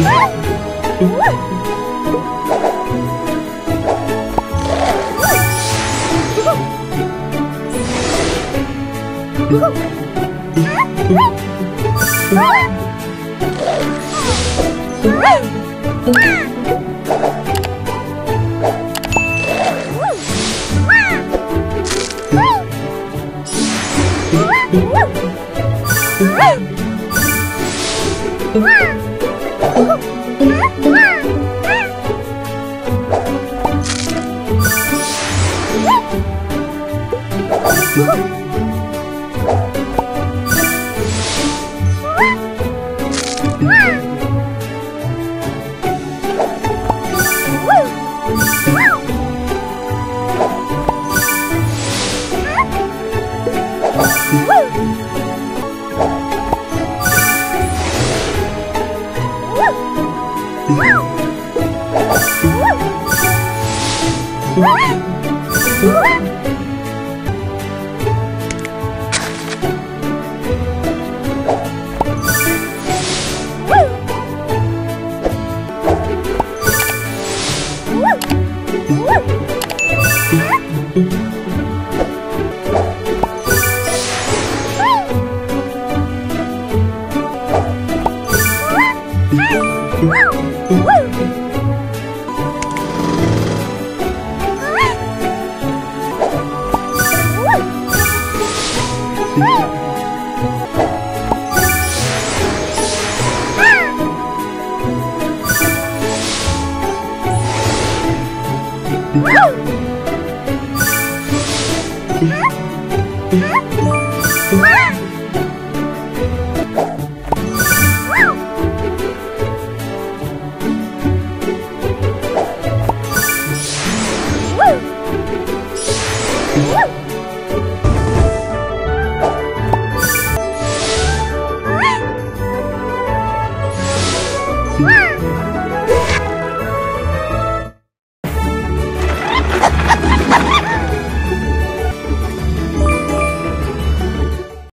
Wow!